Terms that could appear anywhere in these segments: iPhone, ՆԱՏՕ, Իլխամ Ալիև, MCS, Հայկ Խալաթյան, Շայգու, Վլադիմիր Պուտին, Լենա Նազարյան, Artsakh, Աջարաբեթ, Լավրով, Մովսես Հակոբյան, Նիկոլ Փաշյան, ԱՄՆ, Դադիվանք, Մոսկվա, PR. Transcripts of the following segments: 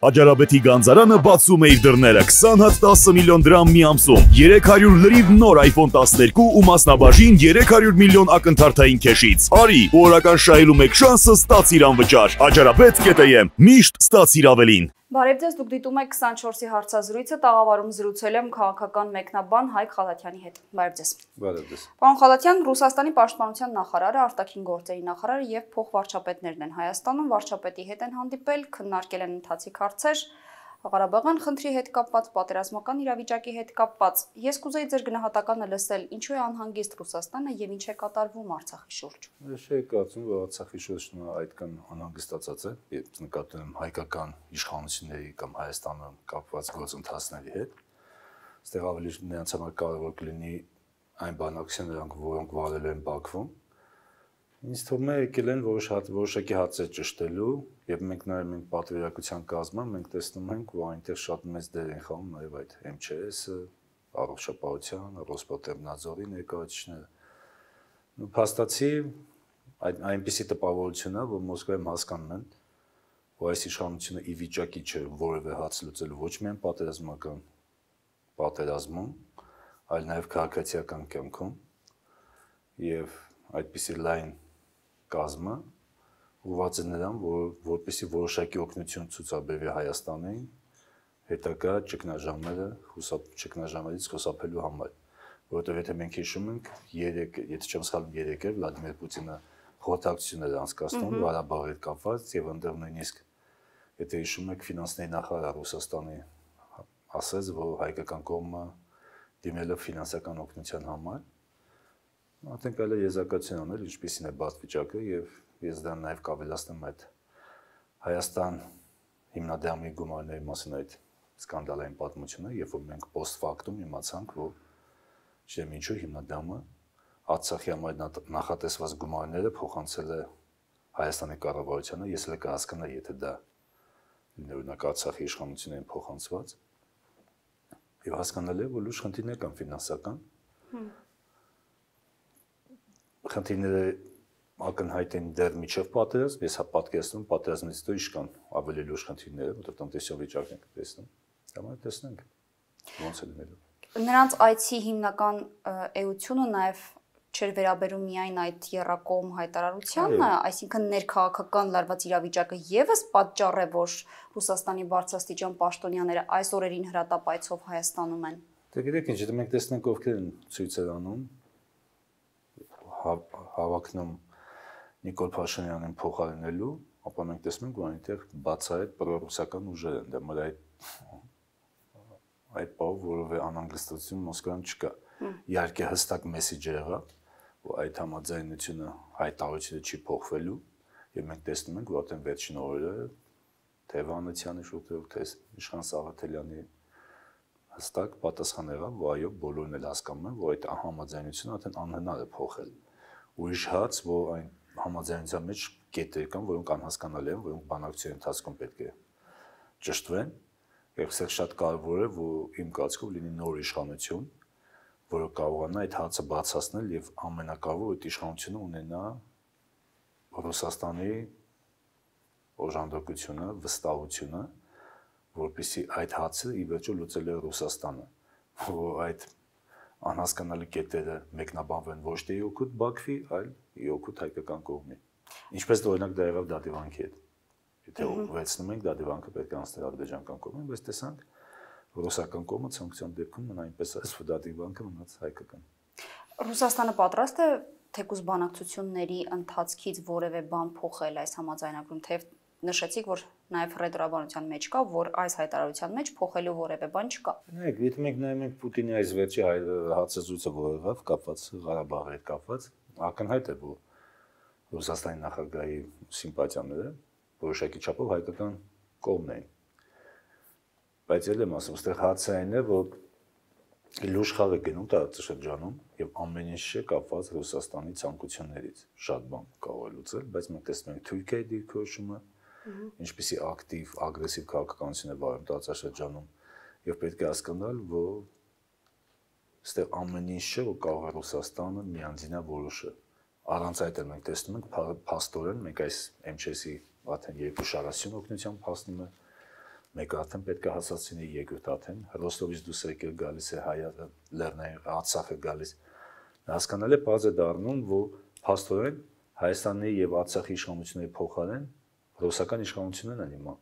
Աջարաբեթի Գանձարանը բացում է իր դռները 20 հատ 10 միլիոն դրամ մի ամսում 300 լրիվ նոր iPhone 12 ու մասնաբաժին 300 միլիոն ակնթարթային քեշից։ Արի, օրական շահելու մեկ շանսը ստացիր անվճար։ Աջարաբեթ.am միշտ ստացիր ավելին։ Բարև ձեզ, դուք դիտում եք 24-ի հարցազրույցը, տաղավարում զրուցել եմ քաղաքական մեկնաբան Հայկ Խալաթյանի հետ։ Բարև ձեզ։ Բարև ձեզ։ Պարոն Խալաթյան, Ռուսաստանի պաշտպանության նախարարը, արտաքին գործերի նախարարը եւ փոխվարչապետներն են Հայաստանում, վարչապետի հետ են հանդիպել, քննարկել են ընթացիկ հարցեր, Ղարաբաղյան խնդրի հետ կապված, պատերազմական իրավիճակի հետ կապված։ Ես կուզեի ձեր գնահատականը լսել, ինչու է անհանգիստ Ռուսաստանը եւ ինչ է կատարվում Արցախի շուրջ։ Ես կարծում եմ, որ Արցախի շուրջն այդքան անհանգստացած է, երբ նկատում եմ հայկական իշխանությունների կամ Հայաստանը կապված գործընթացների հետ։ Այստեղ ավելի նրանց համար կարևոր կլինի այն բանակցությունները, նրանք որոնք վարել են Բաքվում։ Ինձ թվում է եկել են որոշակի հացեր ճշտելու եւ մենք նաեւ մենք պատվիրակության կազմում մենք տեսնում ենք որ այնտեղ շատ մեծ դեր են խաղում նաեւ այդ MCS-ը, առողջապահության, Ռոսպոտրебնадзорի ներկայացուցիչները։ Ու փաստացի այնպիսի տպավորություն է որ Մոսկվայում հասկանում են որ այս իշխանությունը ի վիճակի չէ որևէ հաց լուծել ոչ միայն պատերազմական պատերազմում, այլ նաեւ քաղաքացիական կյանքում եւ այդպիսի լայն կազմը ուղղված է նրան, որպեսզի որոշակի օգնություն ցուցաբերվի Հայաստանի հետագա ճգնաժամերից խուսափելու համար, որովհետև եթե մենք հիշում ենք, եթե չեմ սխալվում, 3-ը Վլադիմիր Պուտինը խորհրդակցություններ անցկացնում Ղարաբաղի հետ կապված եւ այնտեղ նույնիսկ եթե հիշում եք ֆինանսների նախարարը Ռուսաստանի ասաց, որ հայկական կողմը դիմել է ֆինանսական օգնության համար Անտենք այլ եզակացին անել, ինչպիսին է բաց վիճակը եւ ես դա նաեւ կավելացնեմ այդ Հայաստան հիմնադրամի գումարների մասին այդ սկանդալային պատմությունը, երբ որ մենք post factum իմացանք, որ չեմ ինչու հիմնադրամը Արցախի համար նախատեսված գումարները փոխանցել է Հայաստանի կառավարությանը, ես էլ կհասկանայի, եթե դա օրինակ Արցախի իշխանություններին փոխանցված եւ հասկանալի է, որ լուրջ խնդիրներ կան ֆինանսական Խնդիրները ակնհայտ են դեռ միջև պատերազմ, ես պատկերացնում պատերազմից հետո ինչքան ավելի լուրջ խնդիրները, որտեղ տնտեսական վիճակն ենք տեսնում, դամա տեսնենք ոնց է լինելու։ Նրանց այցի հիմնական էությունը նաև չեր վերաբերում միայն այդ երրակողմ հայտարարությանը, այսինքն ներքաղաքական լարված իրավիճակը եւս պատճառ է, որ Ռուսաստանի բարձրաստիճան պաշտոնյաները այս օրերին հրատապայցով Հայաստանում են։ Դե գիտեք ինչ, մենք տեսնենք ովքեր են ցույցեր անում հավակնում Նիկոլ Փաշյանին փոխարինելու, ապա մենք տեսնում ենք, որ այնտեղ բացահայտ պրոռուսական ուժեր են, դե մեր այդ բով որովե անհանգստություն Մոսկվայում չկա։ Իհարկե հստակ մեսիջը եղավ, որ այդ համաձայնությունը հայտարարությունը չի փոխվելու, եւ մենք տեսնում ենք, որ այդ վերջին օրերը Թևանյանի շուտով թես Իշխան Սաղաթելյանի հստակ պատասխան եղավ, որ այո, բոլորն էլ հասկանում են, որ այդ համաձայնությունը արդեն անհնար է փոխել։ Ուրիշ հաց, որ այն համաձայնության մեջ կետեր կան, որոնք անհասկանալի են, որոնք բանակցության ընթացքում պետք է ճշտվեն, եւ սա շատ կարեւոր է, որ իմ կարծիքով լինի նոր իշխանություն, որը կարողանա այդ հացը բացահայտել եւ ամենակարևորը այդ իշխանությունը ունենա Ռուսաստանի օժանդակությունը, վստահությունը որպեսզի այդ հացը ի վերջո լուծել է Ռուսաստանը, որ այդ անհասկանալի կետերը մեկնաբանվեն ոչ թե օգուտ Բաքվի, այլ օգուտ հայկական կողմի։ Ինչպես օրինակ դա եղավ Դադիվանքի հետ։ Եթե ուղղեցնում ենք Դադիվանքը պետք է անցներ ադրբեջանական կողմին, բայց տեսանք ռուսական կողմը ցանկության դեպքում մնա այնպես, որ Դադիվանքը մնաց հայկական։ Ռուսաստանը պատրաստ է թեկուզ բանակցությունների ընթացքից որևէ բան փոխել այս համաձայնագրում, թեև Նշեցիք, որ նաև ռետրոաբանության մեջ կա, որ այս հայտարարության մեջ փոխելու որևէ բան չկա։ Նայեք, եթե մենք նայում ենք Պուտինի այս վերջի հացազրույցը, որ եղավ կապված Ղարաբաղի հետ կապված, ակնհայտ է, որ Ռուսաստանի նախագահի սիմպաթիաները որոշակի չափով հայկական կողմն էին։ Բայց ելը մասը, այստեղ հացը այն է, որ լուրջ խաղ է գնում տարածաշրջանում եւ ամեն ինչ է կապված Ռուսաստանի ցանկություններից։ Շատ բան կարող է լուծել, բայց մենք տեսնում ենք Թուրքիայի դիրքորոշումը ինչպիսի ակտիվ, ագրեսիվ քաղաքականություն է վարում տարածաշրջանում եւ պետք է հասկանալ, որ այստեղ ամեն ինչը որ կարող է Ռուսաստանը միանձնա որոշը։ Առանց այդ էլ մենք տեսնում ենք փաստորեն մենք այս MCS-ի արդեն երկու շարասյուն օգնությամբ հասնում է Mega atem petka hassasını yegüt atem. Rostov'is dusrekel galis hayat lerne Artsakh'a galis. Naskanale bazı darnun bu pastoren Հայաստանի եւ Արցախի իշխանությունների փոխարեն ռուսական իշխանությունն է հիմա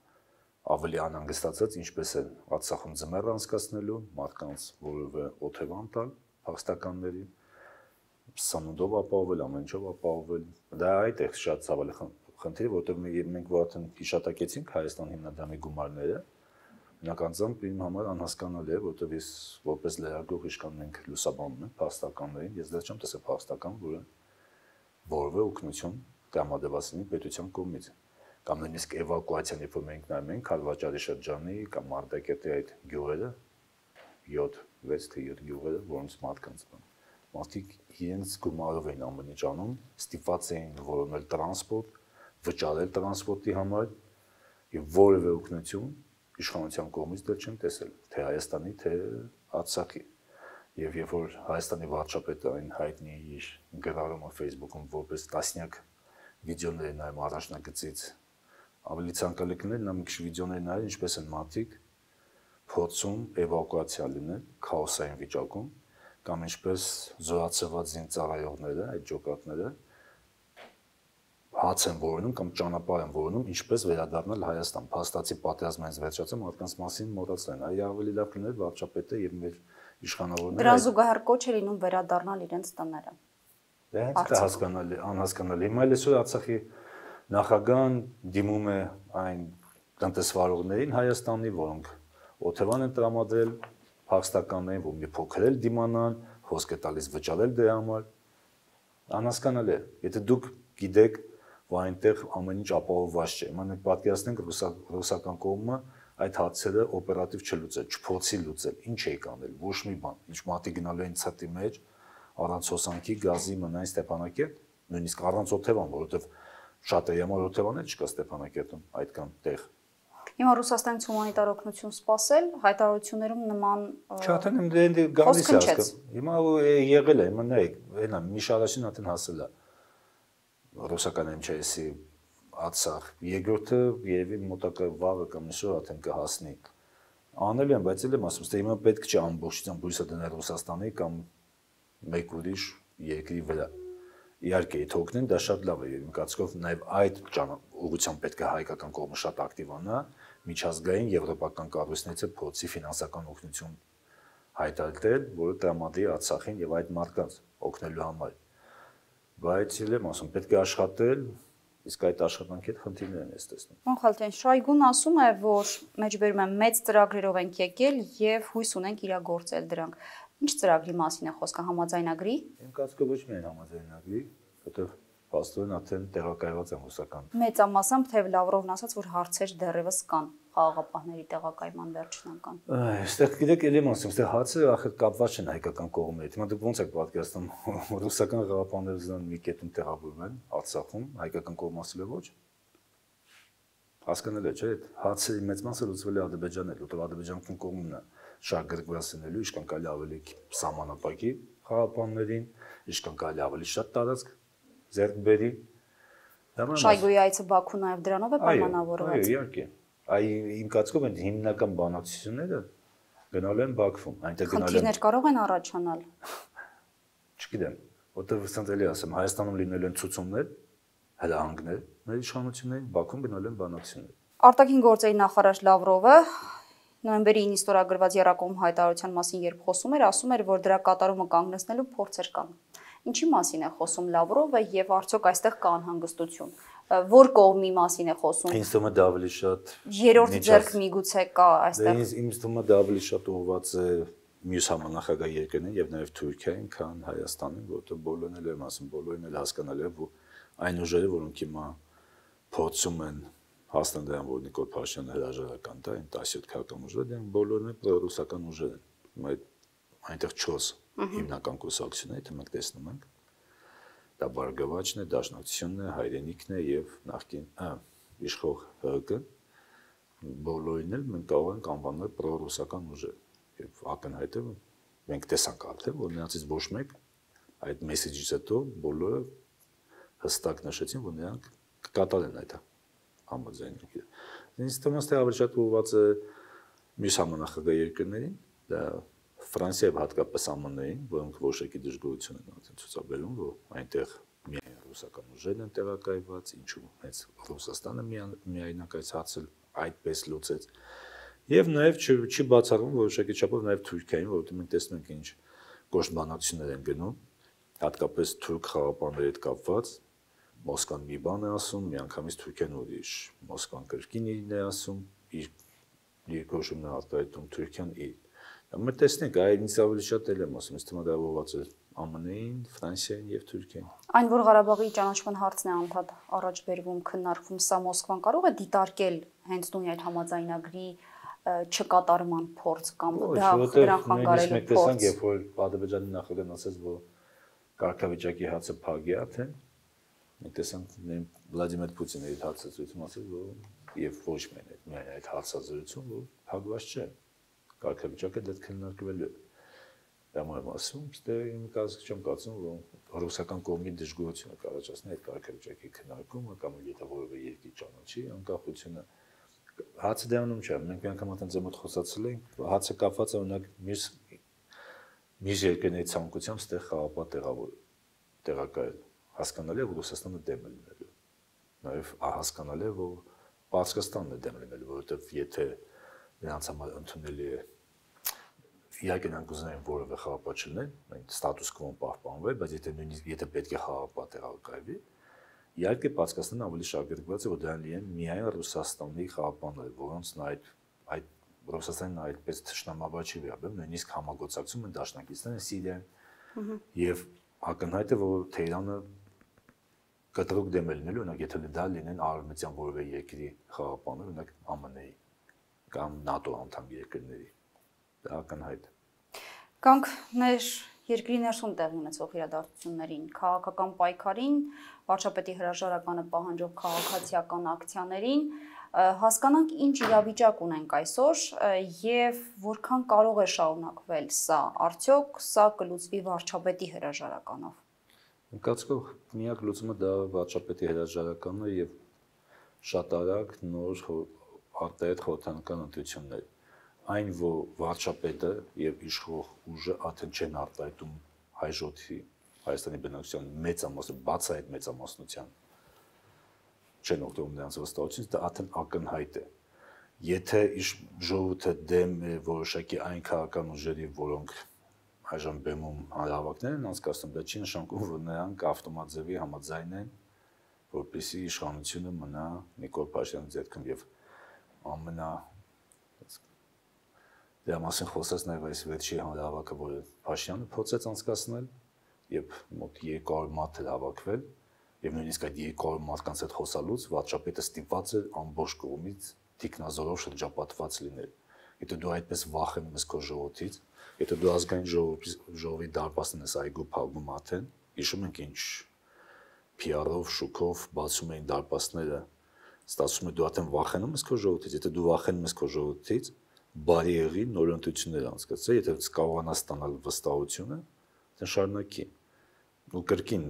ավելի անհանգստացած, ինչպես է Արցախում ձմեռ անցկացնելու, մարդկանց որևէ օթևան տալ փախստականներին, սանունդով ապահովել, ամեն ինչով ապահովել։ Դա այդ է շատ ցավալի խնդիր, որովհետեւ մենք արդեն հիշատակեցինք Հայաստան հիմնադրամի գումարները, հնականությամբ իմ համար անհասկանալի է, որովհետեւ ես որպես լրագրող իշխան մենք լուսաբանում ենք փախստականներին, ես դա չեմ տեսել փախստական, որը որևէ օգնություն տրամադրվածին պետության կողմից կամ նույնիսկ էվակուացիան, երբ մենք նայում ենք Քարվաճարի շրջանի կամ Մարտակերտի այդ գյուղերը 7-6 գյուղերը, որոնց մարդկանց մարդիկ իրենց գումարով էին ամեն ինչ անում, ստիպված էին որոնել տրանսպորտ, վճարել տրանսպորտի համար եւ որևէ օգնություն իշխանության կողմից դեռ չեմ տեսել, թե Հայաստանի, թե Արցախի։ Եվ երբ որ Հայաստանի վարչապետը այն հայտնի իր գրառումը Facebook-ում որպես տասնյակ վիդեոներ նայում առաջնագծից, ավելի ցանկալի կներ նա մի քիչ վիդեոներ նայել, ինչպես են մարդիկ փորձում էվակուացիա լինել քաոսային վիճակում, կամ ինչպես զորացված զինծառայողները, այդ ջոկատները հաց են որոնում կամ ճանապարհ են որոնում, ինչպես վերադառնալ Հայաստան։ Փաստացի պատերազմից վերջացած մարդկանց մասին մտածել, այ ավելի լավ կներ վարչապետը եւ մեր Դրան զուգահեռ կոչ է լինում վերադառնալ իրենց տները։ Դա հասկանալի, անհասկանալի։ Հիմա այսօր Արցախի նախագահան դիմում է այն տնտեսվարողներին Հայաստանի, որոնք օթևան են տրամադրել փախստականներին, որ մի փոքր էլ դիմանան, խոսք է տալիս վճարել դրա համար։ Անհասկանալի է։ Եթե դուք գիտեք, որ այնտեղ ամեն ինչ ապահովված չէ։ Հիմա մենք պատկերացնենք ռուսական կողմը այդ հացերը օպերատիվ չլուծել, չփորձի լուծել, ինչ էի կանել, ոչ մի բան, ինչ մատի գնալու են ցտի մեջ, առանց հոսանքի, գազի մնային Ստեփանակերտ, նույնիսկ առանց օթևան, որովհետև շատ է եղել օթևանել չկա Ստեփանակերտում, այդքան տեղ։ Հիմա Ռուսաստանից հումանիտար օգնություն սպասել, հայտարարություններում նման Չաթեն դե գալիս է ասկա։ Հիմա եղել է, հիմա նայեք, այնա մի շարաշին արդեն հասել է։ Ռուսական MCS-ի Արցախ, երկրորդը երևի մոտակա վաղը կամ այսօր արդեն կհասնի։ Անել եմ, բայց ելեմ ասում, թե հիմա պետք չի ամբողջությամբ հույսը դնել Ռուսաստանի կամ մեկ ուրիշ երկրի վրա։ Իհարկե, եթե օգնեն, դա շատ լավ է, իմ կարծիքով նաև այդ ուղղությամբ պետք է հայկական կողմը շատ ակտիվանա, միջազգային եվրոպական կառույցներից է փորձի ֆինանսական օգնություն հայտարարել, որը տրամադրի Արցախին եւ այդ մարդկանց օգնելու համար։ Բայց ելեմ ասում, պետք է աշխատել իսկ այդ աշխատանքի հետ խնդիրներ են ես տեսնում։ Նիկոլ Փաշյան, Շայգուն ասում է, որ մեջբերում են մեծ ծրագրերով ենք եկել եւ հույս ունենք իրագործել դրանք։ Ինչ ծրագրի մասին է խոսքը, համաձայնագրի։ Իմ կարծիքով ոչ միայն համաձայնագրի, որտեղ հաստատորեն արդեն տեղակայված են ռուսական։ Մեծամասամբ թեև Լավրովն ասաց, որ հարցեր դեռևս կան խաղաղապահների տեղակայման վերջնական։ Այստեղ գիտեք, ելեմ ասում, այստեղ հարցերը ախր կապված չեն հայկական կողմի հետ։ Հիմա դուք ո՞նց եք պատկերացնում, ռուսական խաղաղապահները զան մի կետում տեղավորվում են Արցախում, հայկական կողմը ասել է ոչ։ Հասկանալի է, չէ՞, այդ հարցերի մեծ մասը լուծվել է Ադրբեջանի հետ, որտեղ Ադրբեջանի կողմն է շարգրված լինելու, իշքան կարելի ավելի սահմանապակի խաղաղապահներին, իշքան կարելի ավելի շատ տարածք Zerk beri. Շայգուի այցը Բաքու նաև դրանով է պայմանավորված։ Այո, իհարկե։ Իմ կարծիքով այն հիմնական բանակցությունները գնալու են Բաքվում, այնտեղ գնալու են։ Խնդիրներ կարող են առաջանալ։ Չգիտեմ, որտեղ ցած էլի ասեմ, Հայաստանում լինելու են ցուցումներ, հրահանգներ, մեր իշխանություններին Բաքուն գնալու են բանակցություններ։ Արտաքին գործերի նախարար Լավրովը նոյեմբերի 9-ին ստորագրված երակոմ հայտարարության մասին երբ խոսում էր, ասում էր, որ դրա կատարումը կանգնեցնելու փորձեր կան։ Ինչի մասին է խոսում Լավրովը եւ արդյոք այստեղ կա անհանգստություն։ Որ կողմի մասին է խոսում։ Ինձ թվում է դա ավելի շատ երրորդ ձեռք միգուցե կա այստեղ։ Ինձ թվում է դա ավելի շատ ուղղված է մյուս համանախագահ երկրներին եւ նաեւ Թուրքիային, քան Հայաստանին, որտեղ բոլորն էլ եմ ասում, բոլորին էլ հասկանալի է, որ այն ուժերը, որոնք հիմա փորձում են հասնել դրան, որ Նիկոլ Փաշյանը հրաժարական տա, այն 17 քաղաքական ուժերը, դրանք բոլորն էլ պրոռուսական ուժեր են։ Հիմա այնտեղ 4 հիմնական կուսակցությունները, եթե մենք տեսնում ենք, դա բարգավաճն է, դաշնակցությունն է, հայրենիքն է եւ նախկին իշխող ՀԿ-ը, բոլորին էլ մենք կարող ենք անվանել պրոռուսական ուժեր։ Եվ ակնհայտ է, մենք տեսանք արդեն, որ նրանցից ոչ մեկ այդ մեսեջից հետո բոլորը հստակ նշեցին, որ նրանք կկատարեն այդ համաձայնագիրը։ Ինձ թվում է ավելի շատ ուղղված է մյուս համանախագահ երկրներին, դա Ֆրանսիայով հատկապես ԱՄՆ-ին, որոնք որոշակի դժգոհություն են անում ցուցաբերում, որ այնտեղ միայն ռուսական ուժերն են տեղակայված, ինչու մեծ Ռուսաստանը միայնակացել այդպես լուծեց։ Եվ նաև չի բացառվում որոշակի չափով նաև Թուրքիային, որովհետև մենք տեսնում ենք ինչ գործմանություններ են գնում, հատկապես թուրք խաղապանների հետ կապված, Մոսկվան մի բան է ասում, միանգամից Թուրքիան ուրիշ, Մոսկվան կրկին իրեն է ասում, իր երկրորդ արտահայտում Թուրքիան իր։ Մենք տեսնենք, այ ինձ ավելի շատ էլ եմ ասում, ինձ թվում է դա ուղղված է ԱՄՆ-ին, Ֆրանսիային եւ Թուրքիային։ Այն որ Ղարաբաղի ճանաչման հարցն է անդադ առաջ բերվում, քննարկվում, սա Մոսկվան կարող է դիտարկել հենց նույն այդ համաձայնագրի չկատարման փորձ կամ դա դրան խանգարելու փորձ։ Մենք տեսանք, երբ որ Ադրբեջանի նախագահն ասաց, որ կարգավիճակի հացը փագի է, թե մենք տեսանք Վլադիմիր Պուտինի այդ հացազրույցում ասել, որ եւ ոչ միայն այդ հացազրույցում, որ փակված չէ, կարգավիճակը դեռ քննարկվելու է։ Դամամ ասում, որ ինքս չեմ կարծում, որ ռուսական կողմի դժգոհությունը կառաջացնի այդ կարգավիճակի քննարկումը կամ եթե որևէ երկրի ճանաչի անկախությունը Hacı devamlı çağırdım. Ben kendim hatta zaman xosatçılıyım. Hacı kafatsa ona müziğe göre tam kucağım stek xabat terakaydı. Has kanalı Rusistan'da demeliydi. Neyse, has kanalı bu Pakistan'da demeliydi. Bu da fiyete lansama antuneli yergenen kuzenim var ve xabatçılıyım. Ben status quo'm pahpan var. Bazıları nüziyete bedge xabat terakaydı. Իհարկե Պարսկաստանն ավելի շահագրգռված է, որ դրան լինեն միայն Ռուսաստանի խաղապանները, որոնց այդ Ռուսաստանն այդպես ճշտամաբար չի վերաբերում, նույնիսկ համագործակցում են Դաշնակիցները Սիրիայում։ Եվ ակնհայտ է, որ Թեհրանը կտրուկ դեմ է լինելու, օրինակ եթե դա լինեն արևմտյան որևէ երկրի խաղապաններ, օրինակ ԱՄՆ-ի կամ ՆԱՏՕ անդամ երկրների։ Դա ակնհայտ է։ Կանք մեր Երկրի ներսում տեղ ունեցող իրադարձություններին, քաղաքական պայքարին, վարչապետի հրաժարականը պահանջող քաղաքացիական ակցիաներին, հասկանանք ինչ իրավիճակ ունենք այսօր եւ որքան կարող է շարունակվել սա, արդյոք սա կլուծվի վարչապետի հրաժարականով։ Ընկածքով միակ լուծումը դա վարչապետի հրաժարականն է եւ շատ արագ նոր արտահայտ խորհրդանական ընտրություններ Այն որ վարչապետը եւ իշխող ուժը աթեն չեն արտահայտում հայ ժողովի Հայաստանի բնակության մեծամասը բաց այդ մեծամասնության չեն օգտվում նրանց վստահությունից դա աթեն ակնհայտ է եթե ժողովուրդը դեմ է որոշակի այն քաղաքական ուժերի որոնք այժմ բեմում հավաքներ են անցկացնում դա չի նշանակում որ նրանք ավտոմատիզմի համաձայն են որպեսզի իշխանությունը մնա Նիկոլ Փաշյանի ձեռքում եւ ամենա Դրա մասին խոսած նաև այս վերջի հանրահավաքը, որը Փաշյանը փորձեց անցկացնել, եւ մոտ 200 մարդ էր հավաքվել, եւ նույնիսկ այդ 200 մարդկանց հետ խոսալուց վարչապետը ստիպված էր ամբողջ կողմից թիկնազորով շրջապատված լինել։ Եթե դու այդպես վախենում ես քո ժողովից, եթե դու ազգային ժողովի դարպասն ես այգու փակում աթեն, հիշում ենք ինչ PR-ով, շուկով բացում էին դարպասները, ստացվում է դու աթեն վախենում ես քո ժողովից, եթե դու վախենում ես քո ժողովից Բարի եղի նոր ընտրություններ անցկացրել, եթե կարողանաս ստանալ վստահությունը, դա շարունակի։ Ու կրկին,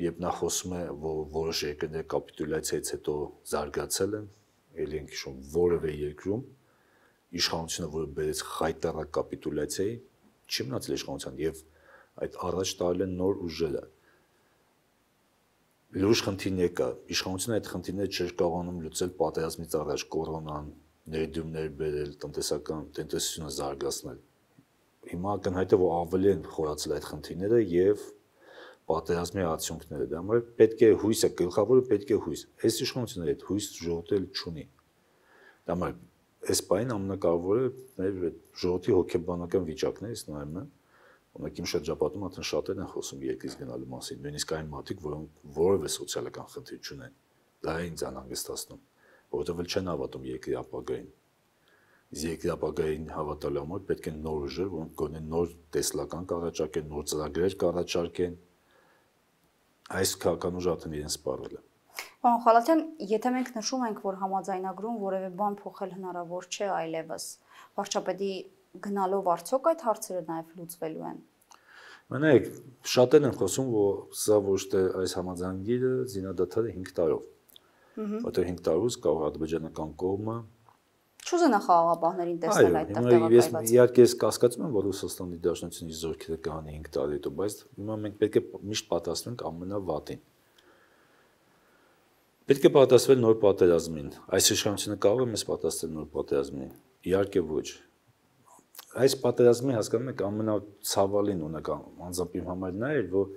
երբ նա խոսում է, որ որոշ երկրներ կապիտուլյացիայից հետո զարգացել են, ելի ենք հիշում որևէ երկրում իշխանությունը, որը բերեց խայտառակ կապիտուլյացիայի, չի մնացել իշխանության եւ այդ առաջ տարել են նոր ուժերը։ Լուրջ խնդիրներ կա, իշխանությունը այդ խնդիրները չէր կարողանում լուծել պատերազմից առաջ կորոնան ներդրումներ բերել, տնտեսությունը զարգացնել։ Հիմա ակնհայտ է, որ ավելի են խորացել այդ խնդիրները եւ պատերազմի արդյունքները։ Դա մեր պետք է հույսը, գլխավորը պետք է հույս։ Այս իշխանությունների այդ հույս ժողովել չունի։ Դա մեր այս բանը ամենակարևորը մեր ժողովի հոգեբանական վիճակն է, ես նայում եմ, օրինակ իմ շրջապատում արդեն շատերն են խոսում երկրից գնալու մասին, նույնիսկ այն մարդիկ, որոնք որևէ սոցիալական խնդիր չունեն։ Դա ինձ անհանգստացնում է։ Որտեղ չեն հավատում երկրի ապագային։ Իսկ երկրի ապագային հավատալու համար պետք է նոր ուժեր, որոնք գոնե նոր տեսլական կառաջարկեն, նոր ծրագրեր կառաջարկեն։ Այս քաղաքական ուժը արդեն իրեն սպառել է։ Պարոն Խալաթյան, եթե մենք նշում ենք, որ համաձայնագրում որևէ բան փոխել հնարավոր չէ այլևս, վարչապետի գնալով արդյոք այդ հարցերը նաև լուծվելու են։ Մնայեք, շատերն են խոսում, որ սա ոչ թե այս համաձայնագիրը զինադադարը 5 տարով Որտեղ 5 տարուց կարող ադրբեջանական կողմը Չուզենա խաղաղապահներին տեսնել այդ տեղակայված։ Իհարկե ես կասկածում եմ, որ Ռուսաստանի Դաշնությունից զորքերը կանի 5 տարի հետո, բայց հիմա մենք պետք է միշտ պատասխանենք ամենավատին։ Պետք է պատասխանել նոր պատերազմին։ Այս իշխանությունը կարող է մեզ պատասխանել նոր պատերազմին։ Իհարկե ոչ։ Այս պատերազմի հասկանում եք ամենացավալին ունական անձամբ իմ համար նա էր, որ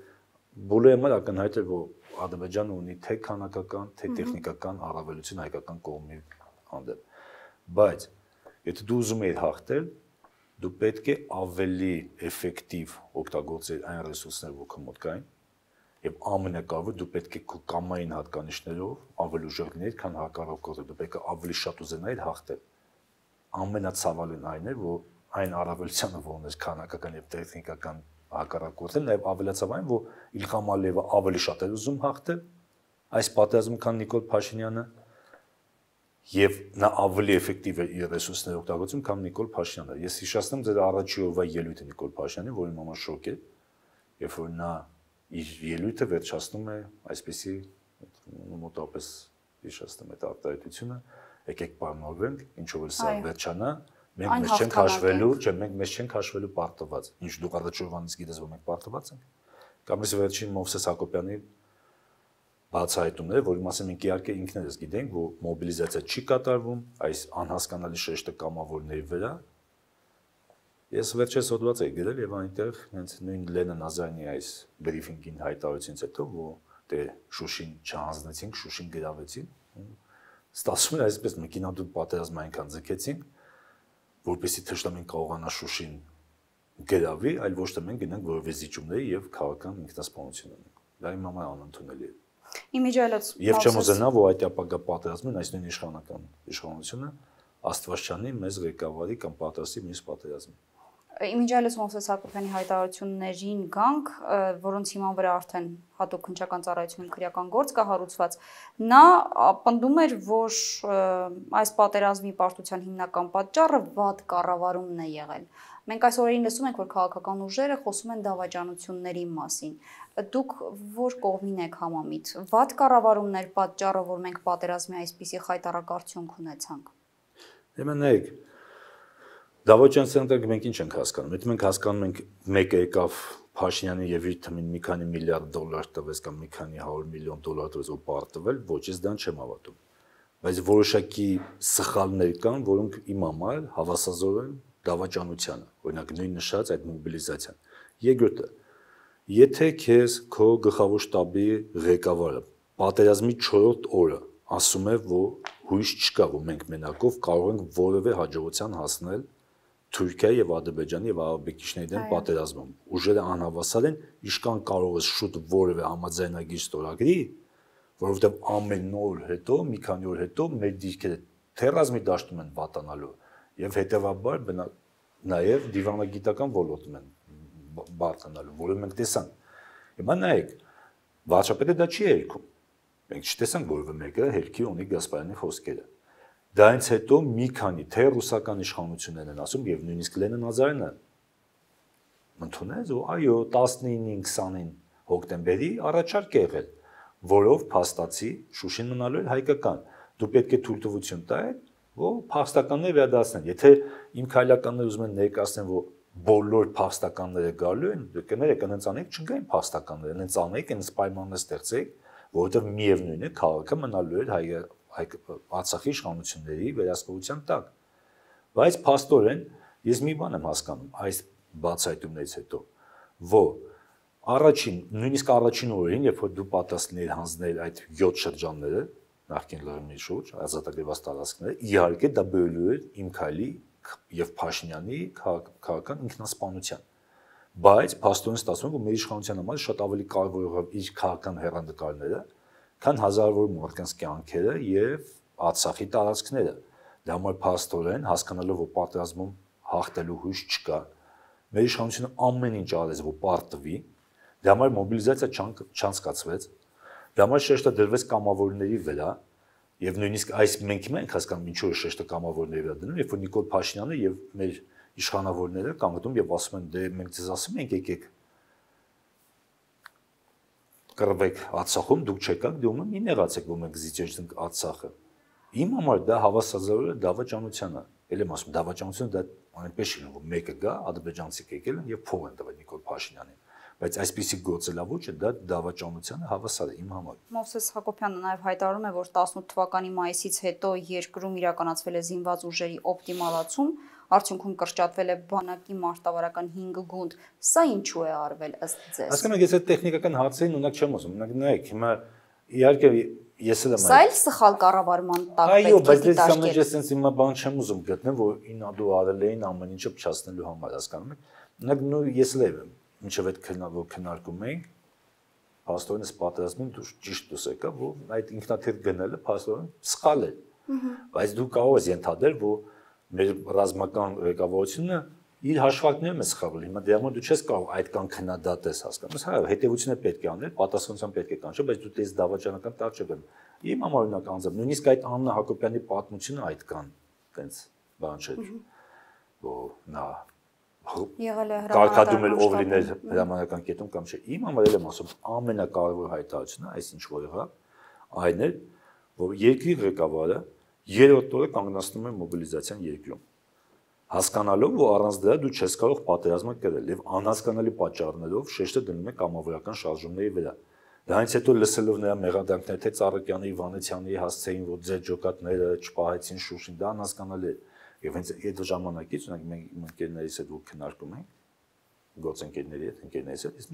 բոլորի համար ակնհայտ էր, որ Ադրբեջանը ունի թե քանակական, թե տեխնիկական առավելություն հայկական կողմի հանդեպ։ Բայց եթե դու ուզում ես հաղթել, դու պետք է ավելի էֆեկտիվ օգտագործել այն ռեսուրսները, որ քո մոտ կային, եւ ամենակարևորը դու պետք է քո կամային հատկանիշներով ավելի ուժեղ լինել, քան հակառակ կողմը, դու պետք է ավելի շատ ուզենայիր հաղթել։ Ամենացավալին այն է, որ այն առավելությանը, որն էր քանակական եւ տեխնիկական հակառակ կողմը, նաեւ ավելացավ այն, որ Իլխամ Ալիևը ավելի շատ էր ուզում հաղթել այս պատերազմում, քան Նիկոլ Փաշինյանը։ Եվ նա ավելի էֆեկտիվ է իր ռեսուրսները օգտագործում, քան Նիկոլ Փաշյանը։ Ես հիշեցնում ձեր առաջի օրվա ելույթը Նիկոլ Փաշյանին, որին մամա շոկ է, երբ որ նա իր ելույթը վերջացնում է, այսպեսի մոտավորապես հիշեցնում այդ արտահայտությունը, եկեք պայմանավորվենք, ինչով էլ սա վերջանա, մենք մեզ չենք հաշվելու, չէ, մենք մեզ չենք հաշվելու պարտված։ Ինչ դու առաջի օրվանից գիտես, որ մենք պարտված ենք։ Կամ ես վերջին Մովսես Հակոբյանի բացահայտումները, որի մասին մենք իհարկե ինքներս գիտենք, որ մոբիլիզացիա չի կատարվում այս անհասկանալի շեշտը կամավորների վրա։ Ես վերջերս հոդված էի գրել եւ այնտեղ հենց նույն Լենա Նազարյանի այս բրիֆինգին հայտարարությունից հետո, որ դե Շուշին չհանձնեցինք, Շուշին գրավեցին, ստացվում է այսպես մեկինադու պատերազմը այնքան ձգեցին, որպեսզի թշնամին կարողանա Շուշին գրավի, այլ ոչ թե մենք գնանք որևէ զիջումների եւ քաղաքական ինքնասպանություն ունենք։ Դա իմ համար անընդունելի է։ Եվ չեմ ուզենա, որ այդ ապագա պատերազմին, այս նույն իշխանական իշխանությունը Աստվածյանի մեզ ղեկավարի կամ պատրաստի մյուս պատերազմին։ Իմիջիայլոց Մովսես Հակոբյանի հայտարարություններին գանք, որոնց հիման վրա արդեն հատուկ քննչական ծառայությունում քրեական գործ կա հարուցված, նա պնդում էր, որ այս պատերազմի պարտության հիմնական պատճառը վատ կառավարումն է եղել։ Մենք այս օրերին լսում ենք, որ քաղաքական ուժերը խոսում են դավաճանությունների մասին։ Դուք ո՞ր կողմին եք համամիտ։ Վատ կառավարումն էր պատճառը, որ մենք պատերազմի այսպիսի խայտարակարդյունք ունեցանք։ Ուրեմն դավաճան ցանցը մենք ինչ ենք հասկանում։ Եթե մենք հասկանում ենք մեկը եկավ Փաշինյանի եւ իր թմին մի քանի միլիարդ դոլար տվեց կամ մի քանի 100 միլիոն դոլար տվեց ու պարտվել, ոչ, ես դրան չեմ հավատում։ Բայց որոշակի սխալներ կան, որոնք իմ համար հավասարազոր են դավաճանությանը, օրինակ նույն նշած այդ մոբիլիզացիան։ Երկրորդը, եթե քեզ քո գլխավոր շտաբի ղեկավարը պատերազմի 4-րդ օրը ասում է, որ հույս չկա, որ մենք մենակով կարող ենք որևէ հաջողության հասնել Թուրքիայի եւ Ադրբեջանի եւ արաբիկիչների դեմ պատերազմում, ուժերը անհավասար են, իշքան կարող ես շուտ որևէ համաձայնագիր ստորագրի, որովհետեւ ամեն օր հետո, մի քանի օր հետո մեր դիրքերը թերազմի դաշտում են պատանալու եւ հետեւաբար նաեւ դիվանագիտական ոլորտում են բարձանալու, որը մենք տեսանք։ Հիմա նայեք, վարչապետը դա չի ելքում։ Մենք չտեսանք որևէ մեկը հերքի ունի Գասպարյանի խոսքերը։ Դայից հետո մի քանի թե ռուսական իշխանություններն են ասում եւ նույնիսկ Լենա Նազարյանը ընդունեց, որ այո 19-ին 20-ին հոկտեմբերի առաջարկ է եղել, որով փաստացի Շուշին մնալու էր հայկական։ Դու պետք է թույլտվություն տա, որ փաստականները վերադասեն։ Եթե իմ քայլականները ուզում են ներկայացնեն, որ բոլոր փաստականները գալու են, դու կներեք, այնց անեք, չգային փաստականները, այնց անեք, այնց պայմաններ ստեղծեք, որովհետեւ միևնույն է քաղաքը մնալու էր Արցախի իշխանությունների վերահսկողության տակ։ Բայց փաստորեն ես մի բան եմ հասկանում այս բացահայտումներից հետո, որ առաջին, նույնիսկ առաջին օրերին, երբ որ դու պատասխաններ հանձնել այդ 7 շրջանները, նախկին լրումի շուրջ, ազատագրված տարածքները, իհարկե դա բերելու էր իմ քայլի եւ Փաշինյանի քաղաքական ինքնասպանության։ Բայց փաստորեն ստացվում է, որ մեր իշխանության համար շատ ավելի կարևոր է իր քաղաքական հեռանկարները, քան հազարավոր մարդկանց կյանքերը եւ Արցախի տարածքները։ Դա համար փաստորեն հասկանալով, որ պատերազմում հաղթելու հույս չկա, մեր իշխանությունը ամեն ինչ արեց, որ պարտվի, դա համար մոբիլիզացիա չանցկացվեց, դա համար շեշտը դրվեց կամավորների վրա, եւ նույնիսկ այս մենք հասկանում ինչ որ շեշտը կամավորների վրա դնում, երբ որ Նիկոլ Փաշինյանը եւ մեր իշխանավորները կանգնում եւ ասում են, դե մենք ձեզ ասում ենք, եկեք կռվեք Արցախում, դուք չեք ակ դու ում ներացեք, ում եք զիջեցնք Արցախը։ Իմ համար դա հավասարազորել է դավաճանության է։ Էլ եմ ասում, դավաճանությունը դա այնպես է, որ մեկը գա, ադրբեջանցիք եկել են եւ փող են տվել Նիկոլ Փաշինյանին։ Բայց այսպիսի գործելավոճը դա դավաճանությանը հավասար է իմ համար։ Մովսես Հակոբյանը նաեւ հայտարարում է, որ 18 թվականի մայիսից հետո երկրում իրականացվել է զինված ուժերի օպտիմալացում, արդյունքում կրճատվել է բանակի մարտավարական 5 գունդ։ Սա ինչու է արվել ըստ ձեզ։ Հասկանում եք, ես այդ տեխնիկական հարցերին ունակ չեմ ասում։ Ունակ նայեք, հիմա իհարկե ես էլ եմ։ Սա էլ սխալ կառավարման տակ պետք է դիտարկել։ Այո, բայց ես ամեն ինչ sense հիմա բան չեմ ուզում գտնել, որ ինադու արել էին ամեն ինչը փչացնելու համար, հասկանում եք։ Ունակ նո ես էլ եմ Մինչև այդ քննարկում էինք, փաստորեն պատրաստվում դու ճիշտ դուս եկա, որ այդ ինքնաթիռ գնելը փաստորեն սխալ է։ Բայց դու կարող ես ենթադրել, որ մեր ռազմական ղեկավարությունը իր հաշվարկներում է սխալվել։ Հիմա դրա համար դու չես կարող այդքան քննադատես, հասկանաս, հա, հետևությունը պետք է անել, պատասխանությամբ պետք է կանչել, բայց դու դες դավաճանական տակ չես գնում։ Իմ համար օրինակ անձամբ, նույնիսկ այդ Աննա Հակոբյանի պատմությունը այդքան տենց բան չէ, որ նա Կարկադում էլ ով լիներ հրամանական կետում կամ չէ։ Իմ համար էլ եմ ասում, ամենակարևոր հայտարարությունը, այս ինչ որ եղավ, այն էր, որ երկրի ղեկավարը երրորդ օրը կանգնացնում է մոբիլիզացիան երկրում։ Հասկանալով, որ առանց դրա դու չես կարող պատերազմը կրել եւ անհասկանալի պատճառներով շեշտը դնում է կամավորական շարժումների վրա։ Դրանից հետո լսելով նրա մեղադրանքները, թե Ծառուկյանի, Վանեցյանի հասցեին, որ ձեր ջոկատները չփահեցին Շուշին, դա անհասկանալի է։ Եվ հենց այդ ժամանակից ունենք մենք ընկերներից հետ որ քննարկում ենք գործընկերների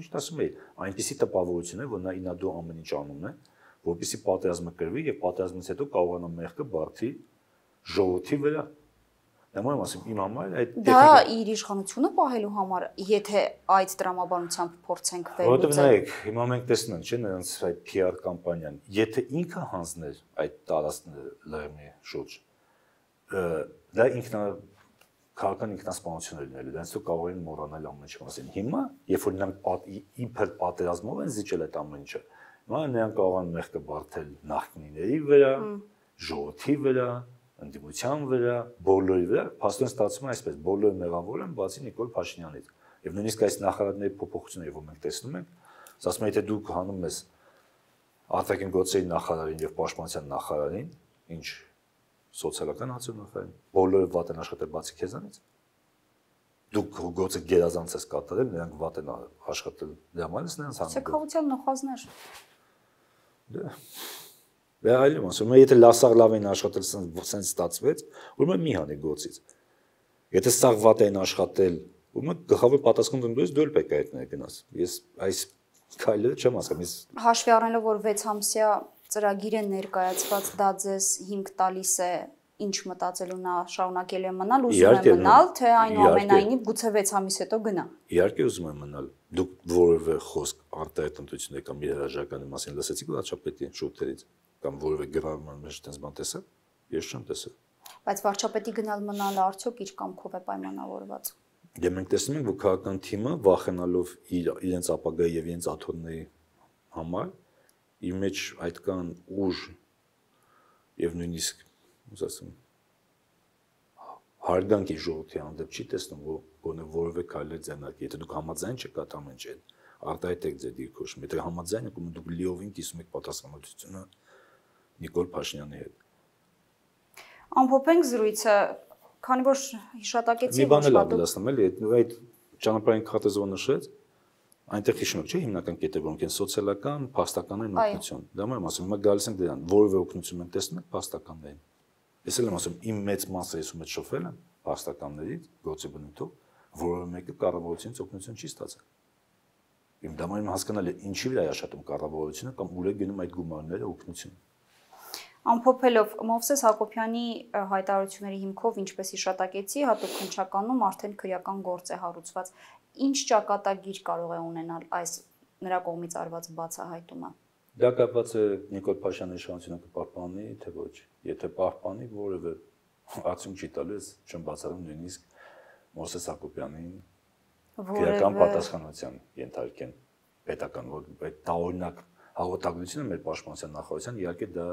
հետ, ընկերներից հետ, ես միշտ ասում եի, այնպիսի տպավորություն է, որ նա ինադու ամեն ինչ անում է, որպեսզի պատերազմը կրվի եւ պատերազմից հետո կարողանա մեղքը բարձի ժողովրդի վրա։ Դա մոյ ասեմ, իմ համար այդ դա իր իշխանությունը պահելու համար, եթե այդ դրամաբանությամբ փորձենք վերցնել։ Որտեղ նայեք, հիմա մենք տեսնում ենք, չէ՞, նրանց այդ PR կամպանիան, եթե ինքը հանձներ այդ տարածքները լրմի շուրջ Դա քաղաքական ինքնասպանություն է լինելու, դրանից հետո կարող են մոռանալ ամեն ինչի մասին։ Հիմա, երբ որ նրանք իբր պատերազմով են զիջել այդ ամեն ինչը, հիմա նրանք կարող են մեղքը բարթել նախնիների վրա, ժողովրդի վրա, ընդդիմության վրա, բոլորի վրա, փաստորեն ստացվում է այսպես, բոլորը մեղավոր են, բացի Նիկոլ Փաշինյանից։ Եվ նույնիսկ այս նախարարների փոփոխությունները, որ մենք տեսնում ենք, ասում են, եթե դուք հանում ես արտաքին գործերի նախարարին եւ պաշտպանության նախարարին, ինչ սոցիալական հաշվին, բոլորը վատ են աշխատել բացի քեզանից։ Դուք գործը գերազանց ես կատարել, նրանք վատ են աշխատել, դրա համար էլ նրանց հանդիպել։ Ցեղության նոխազներ։ Դե։ Դա այլն ասում եմ, եթե լասար լավ են աշխատել, sense ստացվեց, ուրեմն մի հանի գործից։ Եթե սաղ վատ են աշխատել, ուրեմն գլխավոր պատասխանը դու դուլ պետք է այդ գնաս։ Ես այս քայլերը չեմ ասում, ես հաշվի առնելով որ 6 ամսյա ծրագիր է ներկայացված, դա ձեզ հիմք տալիս է, ինչ մտածելու նա շարունակել է մնալ, ուզում է մնալ, թե այնուամենայնիվ գուցե 6 ամիս հետո գնա։ Իհարկե ուզում եմ մնալ։ Դուք որևէ խոսք արտահայտությունների կամ իրաժականի մասին լսեցիք վարչապետի շուտերից կամ որևէ գրառման մեջ այդպես բան տեսա։ Ես չեմ տեսել։ Բայց վարչապետի գնալ մնալը արդյոք իր կամքով է պայմանավորված։ Դե մենք տեսնում ենք, որ քաղաքական թիմը վախենալով իրենց ապագայի եւ իրենց աթոռների համար իր մեջ այդքան ուժ եւ նույնիսկ ոնց ասեմ հարգանքի ժողովրդի հանդեպ չի տեսնում որ գոնե որևէ քայլ ձեռնարկի եթե դուք համաձայն չեք այդ ամեն ինչին արտահայտեք ձեր դիրքորոշումը եթե համաձայն եք դուք լիովին կիսում եք պատասխանատվությունը Նիկոլ Փաշինյանի հետ Ամփոփենք զրույցը քանի որ հիշատակեցի որ շատ բան լսում էլի այդ ճանապարհային քարտեզը նշեց Այնտեղ հիշում եք, չէ՞, հիմնական կետերը որոնք են սոցիալական, փաստականային օգնություն։ Դա մեմ ասում, հիմա գալիս ենք դրան, որևէ օգնություն մենք տեսնում ենք փաստականներին։ Ես էլ եմ ասում, իմ մեծ մասը ես ու մեծ շոֆելը փաստականներից, գոցի բնույթով, որևէ մեկը կառավարությունից օգնություն չի ստացել։ Իմ դա մեմ հասկանալի է, ինչի վրա է աշխատում կառավարությունը կամ ուր է գնում այդ գումարները օգնություն։ Ամփոփելով Մովսես Հակոբյանի հայտարարությունների հիմքով, ինչպես հիշատակեցի, հատուկ քննչականում արդեն քրեական գործ է հարուցված։ Ինչ ճակատագիր կարող է ունենալ այս նրա կողմից արված բացահայտումը։ Դա կապված է Նիկոլ Փաշյանի իշխանությունը կպահպանի, թե ոչ։ Եթե պահպանի, որևէ արդյունք չի տալիս, չեմ բացառում նույնիսկ Մովսես Հակոբյանին քրեական պատասխանատվության ենթարկեն պետական որ այդ տարօրինակ հաղորդակցությունը մեր պաշտպանության նախարարության իհարկե դա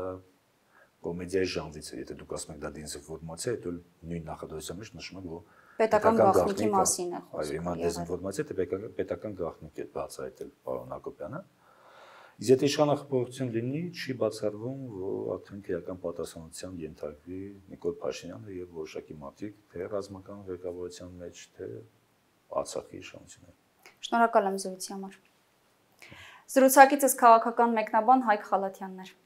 կոմեդիայի ժանրից է, եթե դուք ասում եք դա դիզինֆորմացիա է, այլ նույն նախարարության մեջ նշում եք որ Պետական գաղտնիքի մասին է խոսքը։ Այո, հիմա դեզինֆորմացիա է պետական գաղտնիք է բացահայտել պարոն Հակոբյանը։ Իզետեշանախորություն լինի, չի բացառվում, որ արդեն քրական պատասխանության ենթարկվի Նիկոլ Փաշյանը եւ որոշակի մարդիկ, թե ռազմական ղեկավարության մեջ, թե Արցախի իշխանությունները։ Շնորհակալ եմ զրույցի համար։ Զրուցակիցս քաղաքական մեկնաբան Հայկ Խալաթյանն էր։